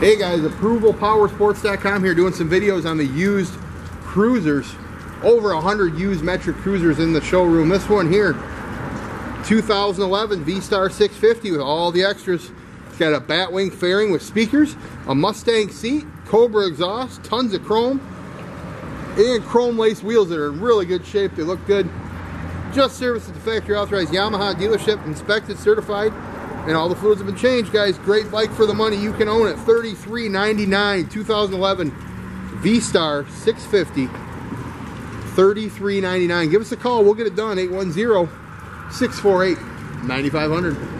Hey guys, ApprovalPowerSports.com here, doing some videos on the used cruisers. Over 100 used metric cruisers in the showroom. This one here, 2011 V-Star 650 with all the extras. It's got a batwing fairing with speakers, a Mustang seat, Cobra exhaust, tons of chrome, and chrome lace wheels that are in really good shape. They look good. Just serviced at the factory authorized Yamaha dealership, inspected, certified, and all the fluids have been changed, guys. Great bike for the money. You can own it. $33.99, 2011 V-Star 650, $33.99. Give us a call. We'll get it done. 810-648-9500.